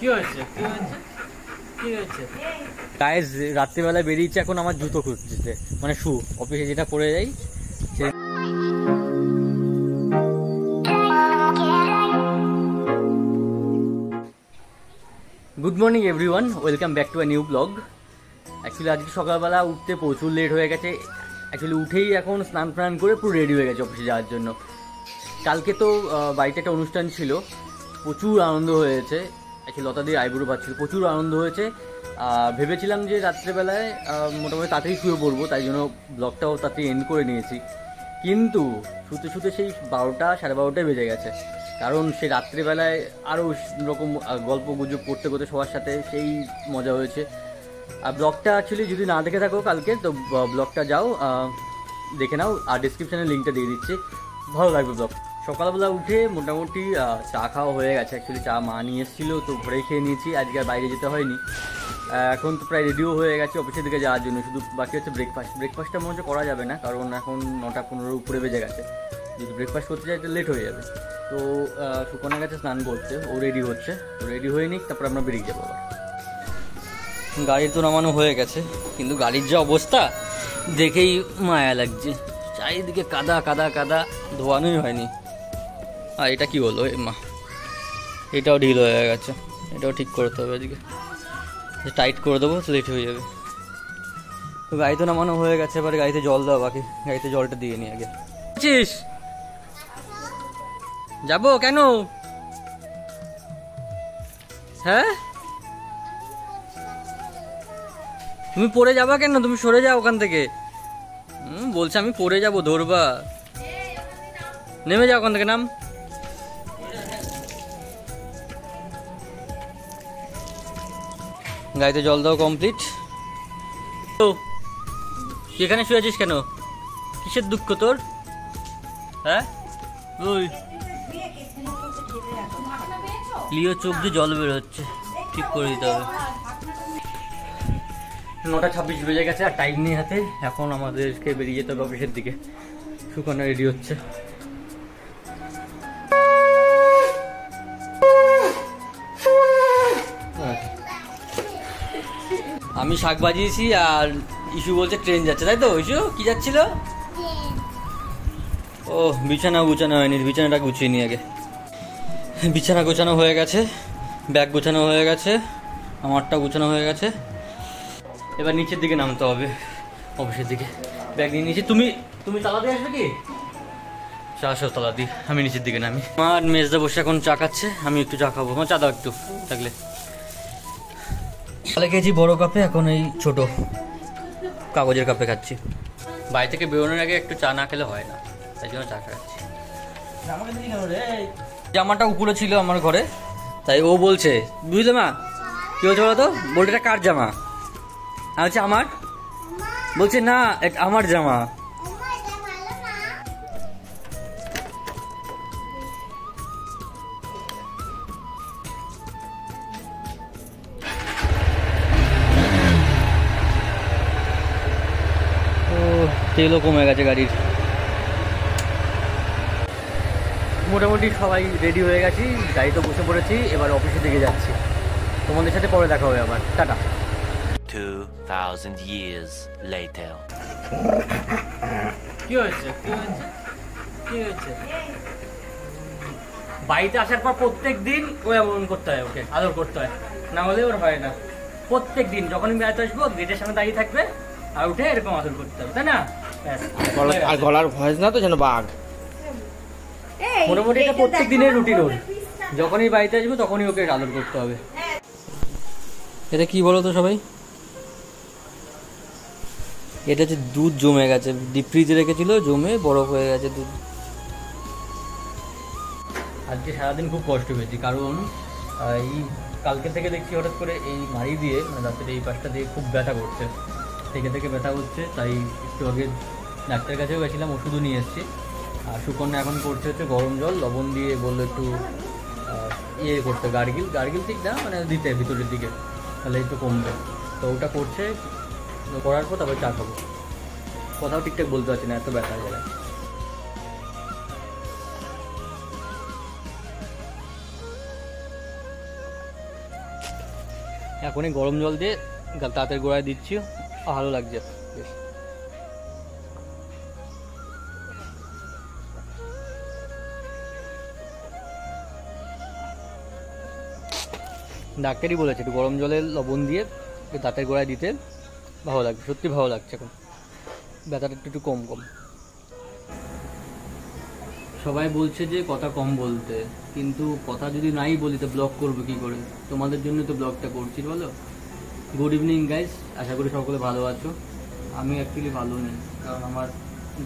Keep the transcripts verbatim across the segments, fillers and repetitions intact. কি হয়েছে কি হয়েছে গাইস রাতে বেলা বেরিয়েছে এখন আমার জুতো খুঁজতে মানে শু অফিসে যেটা পরে যাই good morning everyone welcome back to a new blog actually আজকে সকালবেলা উঠতে প্রচুর লেট হয়ে গেছে অ্যাকচুয়ালি উঠেই এখন স্নান প্রাণ করে পুরো রেডি হয়ে গেছে অফিসে যাওয়ার জন্য কালকে তো বাড়িতে একটা অনুষ্ঠান ছিল প্রচুর আনন্দ হয়েছে অ্যাকচুয়ালি লতাদির আইবুড়ো পাচ্ছিল প্রচুর আনন্দ হয়েছে ভেবেছিলাম যে রাত্রেবেলায় মোটামুটি তাড়াতাড়ি শুয়ে পড়বো তাই জন্য ব্লগটাও তাড়াতাড়ি এন্ড করে নিয়েছি কিন্তু শুতে শুতে সেই বারোটা সাড়ে বারোটায় বেজে গেছে কারণ সে রাত্রিবেলায় আরও রকম গল্প গুজব করতে করতে সবার সাথে সেই মজা হয়েছে আর ব্লগটা অ্যাকচুয়ালি যদি না দেখে থাকো কালকে তো ব্লগটা যাও দেখে নাও আর ডিসক্রিপশানে লিঙ্কটা দিয়ে দিচ্ছি ভালো লাগবে ব্লগ সকালবেলা উঠে মোটামুটি চা খাওয়া হয়ে গেছে অ্যাকচুয়ালি চা মা নিয়ে এসেছিলো তো ঘরে খেয়ে নিয়েছি আজকে আর বাইরে যেতে হয়নি এখন তো প্রায় রেডিও হয়ে গেছে অফিসের দিকে যাওয়ার জন্য শুধু বাকি হচ্ছে ব্রেকফাস্ট ব্রেকফাস্টটা মনে হচ্ছে করা যাবে না কারণ এখন নটা পনেরোর উপরে বেজে গেছে যদি ব্রেকফাস্ট করতে যাই তো লেট হয়ে যাবে তো সুকন্যার কাছে স্নান করতে ও রেডি হচ্ছে তো রেডি হয়ে নিক তারপরে আমরা বেরিয়ে যাবো আবার গাড়ি তো নামানো হয়ে গেছে কিন্তু গাড়ির যে অবস্থা দেখেই মায়া লাগছে চারিদিকে কাদা কাদা কাদা ধোয়ানোই হয়নি আর এটা কি হলো মা এটাও ঢিল হয়ে গেছে এটাও ঠিক করতে হবে এদিকে টাইট করে দেবো লেট হয়ে যাবে তো গাড়ি তো নামানো হয়ে গেছে এবার গাড়িতে জল দেওয়া বাকি গাড়িতে জলটা দিয়ে নি আগে যাবো কেন হ্যাঁ তুমি পড়ে যাবা কেন তুমি সরে যাও ওখান থেকে হুম বলছে আমি পড়ে যাবো ধরবা নেমে যাও ওখান থেকে নাম গাড়িতে জল দাও কমপ্লিট তো এখানে শুয়ে আছিস কেন কিসের দুঃখ তোর হ্যাঁ ওই লিও চোখ দিয়ে জল বের হচ্ছে ঠিক করে দিতে হবে নটা ছাব্বিশ বেজে গেছে আর টাইম নেই হাতে এখন আমাদেরকে বেরিয়ে যেতে হবে অফিসের দিকে সুকন্যা রেডি হচ্ছে আমি শাক বাজিয়েছি আর ইস্যু বলছে ট্রেন যাচ্ছে তাই তো ইস্যু কি যাচ্ছিল ও বিছানা গুছানো হয়নি বিছানাটা গুছিয়ে নিয়ে আগে বিছানা গোছানো হয়ে গেছে ব্যাগ গোছানো হয়ে গেছে আমারটা গোছানো হয়ে গেছে এবার নিচের দিকে নামতে হবে অফিসের দিকে ব্যাগ নিয়ে নিচে তুমি তুমি তালা দিয়ে আসবে কি চা সব তালা দিই আমি নিচের দিকে নামি আমার মেজদা বসে এখন চা খাচ্ছে আমি একটু চা খাবো আমার চা দাও একটু থাকলে তাহলে খেয়েছি বড়ো কাপে এখন এই ছোটো কাগজের কাপে খাচ্ছি বাড়ি থেকে বেরোনোর আগে একটু চা না খেলে হয় না তাই জন্য চা খাচ্ছি জামাটা উপরে ছিল আমার ঘরে তাই ও বলছে বুঝলে মা কী হচ্ছে বলো তো বলতে এটা কার জামা আচ্ছা আমার বলছে না এটা আমার জামা তেলও কমে গেছে গাড়ির মোটামুটি সবাই রেডি হয়ে গেছি গাড়ি তো বসে পড়েছি এবার অফিসে দিকে যাচ্ছি তোমাদের সাথে পরে দেখা হবে আবার টাটা two thousand years later কি হয়েছে কি হয়েছে বাড়িতে আসার পর প্রত্যেক দিন ও এমন করতে হয় ওকে আদর করতে হয় না হলে ওর হয় না প্রত্যেক দিন যখন আমি বেড়াতে আসবো গেটের সামনে দাঁড়িয়ে থাকবে আর উঠে এরকম আদর করতে হবে তাই না আর গলার ভয়েস না তো যেন বাঘ মোটামুটি এটা প্রত্যেক দিনের রুটিন ওর যখনই বাড়িতে আসবো তখনই ওকে আদর করতে হবে এটা কি বলো তো সবাই এটা হচ্ছে দুধ জমে গেছে ডিপ ফ্রিজে রেখেছিল জমে বরফ হয়ে গেছে দুধ আজকে সারাদিন খুব কষ্ট পেয়েছি কারণ এই কালকে থেকে দেখছি হঠাৎ করে এই মাড়ি দিয়ে মানে রাত্রে এই পাশটা দিয়ে খুব ব্যথা করছে থেকে থেকে ব্যথা হচ্ছে তাই একটু আগে ডাক্তারের কাছেও গেছিলাম ওষুধও নিয়ে এসেছি আর সুকন্যা এখন করছে হচ্ছে গরম জল লবণ দিয়ে বললো একটু ইয়ে করতে গার্গিল গার্গিল ঠিক না মানে দিতে ভিতরের দিকে তাহলে একটু কমবে তো ওটা করছে করার পর তারপরে চা খাবো কথাও ঠিকঠাক বলতে পারছি না এত ব্যথা হয়ে গেলে এখনই গরম জল দিয়ে দাঁতের গোড়ায় দিচ্ছি, ভালো লাগছে বেশ। ডাক্তারই বলেছে একটু গরম জলে লবণ দিয়ে দাঁতের গোড়ায় দিতে ভালো লাগছে, সত্যি ভালো লাগছে, এখন ব্যথাটা একটু একটু কম কম। সবাই বলছে যে কথা কম বলতে, কিন্তু কথা যদি নাই বলি তো ব্লগ করবো কী করে? তোমাদের জন্য তো ব্লগটা করছি বলো। গুড ইভিনিং গাইস, আশা করি সকলে ভালো আছো। আমি অ্যাকচুয়ালি ভালো নেই, কারণ আমার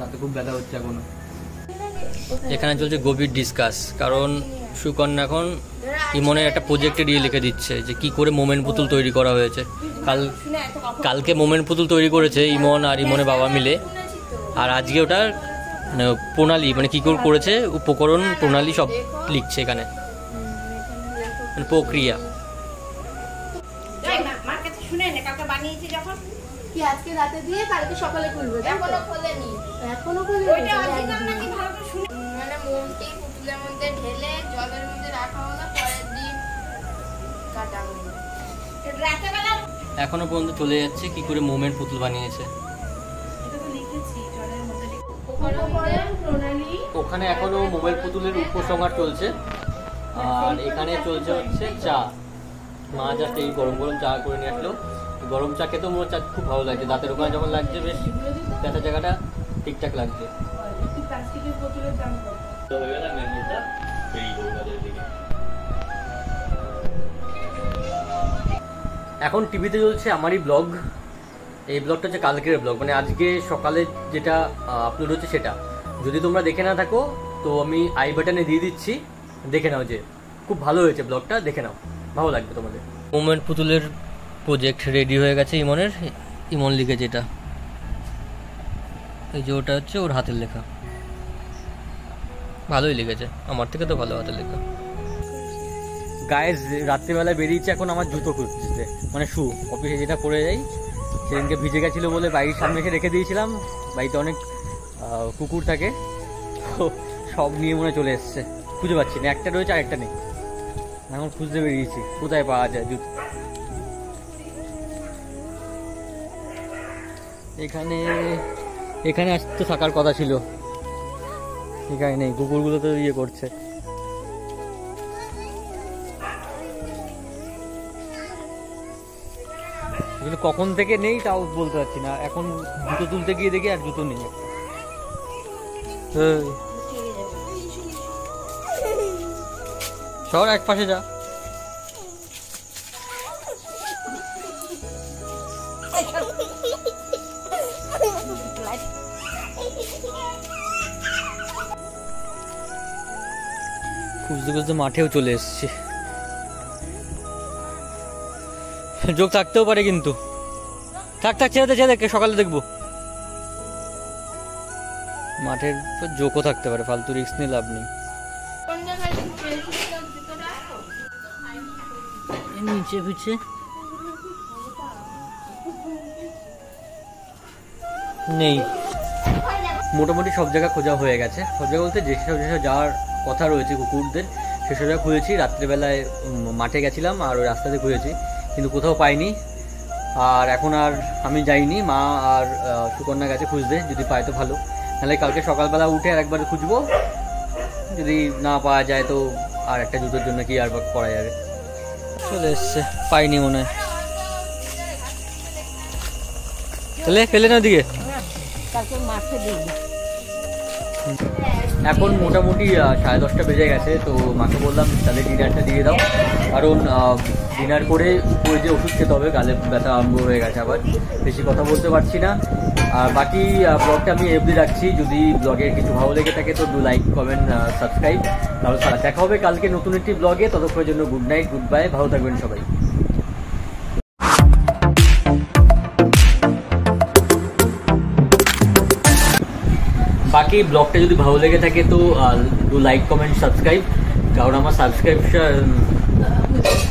দাঁতে খুব ব্যথা হচ্ছে এখনও। এখানে চলছে গভীর ডিসকাস, কারণ সুকন্যা এখন ইমনের একটা প্রজেক্টে দিয়ে লিখে দিচ্ছে যে কি করে মোমেন পুতুল তৈরি করা হয়েছে। কাল কালকে মোমেন পুতুল তৈরি করেছে ইমন আর ইমনের বাবা মিলে, আর আজকে ওটার মানে প্রণালী মানে কী করে করেছে, উপকরণ প্রণালী সব লিখছে এখানে, মানে প্রক্রিয়া। এখনো পর্যন্ত চলে যাচ্ছে কি করে মোমেন্ট পুতুল বানিয়েছে। ওখানে এখনো মোবাইল পুতুলের উপসংহার চলছে, আর এখানে চলছে হচ্ছে চা। মা জাস্ট এই গরম গরম চা করে নিয়ে আসলো। গরম চা খেতেও মোট চা খুব ভালো লাগছে, দাঁতের ওখানে যখন লাগছে বেশ ব্যথা জায়গাটা ঠিকঠাক লাগছে। এখন টিভিতে চলছে আমারই ব্লগ, এই ব্লগটা হচ্ছে কালকের ব্লগ, মানে আজকে সকালে যেটা আপলোড হচ্ছে সেটা। যদি তোমরা দেখে না থাকো তো আমি আই বাটনে দিয়ে দিচ্ছি, দেখে নাও, যে খুব ভালো হয়েছে ব্লগটা, দেখে নাও, ভালো লাগবে তোমাদের। মোমেন্ট পুতুলের প্রজেক্ট রেডি হয়ে গেছে ইমনের, ইমন লিখেছে এটা, এই যে ওটা হচ্ছে ওর হাতের লেখা, ভালোই লিখেছে, আমার থেকে তো ভালো হাতের লেখা। গায়ে রাত্রিবেলা বেরিয়েছে, এখন আমার জুতো খুঁজছে, মানে শু, অফিসে যেটা পরে যাই, সেদিনকে ভিজে গেছিলো বলে বাইকের সামনে এসে রেখে দিয়েছিলাম, বাড়িতে অনেক কুকুর থাকে তো সব নিয়ে মনে চলে এসছে, খুঁজে পাচ্ছি না, একটা রয়েছে আর একটা নেই, এখন খুঁজতে বেরিয়েছি কোথায় পাওয়া যায় জুতো। এখানে এখানে আসতে থাকার কথা ছিল, এখানে নেই, কুকুরগুলো তো ইয়ে করছে। কখন থেকে নেই তাও বলতে পারছি না, এখন জুতো তুলতে গিয়ে দেখি আর জুতো নেই। সর এক পাশে যা। খুঁজতে খুঁজতে মাঠেও চলে এসছি, যোগ থাকতেও পারে কিন্তু থাক থাক ছেড়ে ছেড়ে সকালে দেখবো। মাঠের যোগও থাকতে পারে, ফালতু রিস্ক নিয়ে লাভ নেই। নিচে পিছে নেই, মোটামুটি সব জায়গা খোঁজা হয়ে গেছে, সব জায়গা বলতে যেসব যেসব যাওয়ার কথা রয়েছে কুকুরদের সেসব জায়গা খুঁজেছি। রাত্রেবেলায় মাঠে গেছিলাম আর ওই রাস্তাতে খুঁজেছি, কিন্তু কোথাও পাইনি। আর এখন আর আমি যাইনি, মা আর সুকন্যা গেছে খুঁজতে, যদি পায় তো ভালো, নাহলে কালকে সকালবেলা উঠে আর একবার খুঁজবো, যদি না পাওয়া যায় তো আর একটা জুতোর জন্য কি আর করা যাবে। চলে এসছে, পাইনি মনে হয়, তাহলে ফেলে না দিকে। এখন মোটামুটি সাড়ে দশটা বেজে গেছে, তো মাকে বললাম তাহলে ডিনারটা দিয়ে দাও, কারণ ডিনার করে ওই যে ওষুধ খেতে হবে, গালে ব্যথা আরম্ভ হয়ে গেছে, আবার বেশি কথা বলতে পারছি না। আর বাকি ব্লগটা আমি এফডি রাখছি, যদি ব্লগের কিছু ভালো লেগে থাকে তো ডু লাইক, কমেন্ট, সাবস্ক্রাইব। তাহলে দেখা হবে কালকে নতুন একটি ব্লগে, ততক্ষণের জন্য গুড নাইট, গুড বাই, ভালো থাকবেন সবাই। বাকি ব্লগটা যদি ভালো লেগে থাকে তো ডু লাইক, কমেন্ট, সাবস্ক্রাইব, কারণ আমার সাবস্ক্রিপশন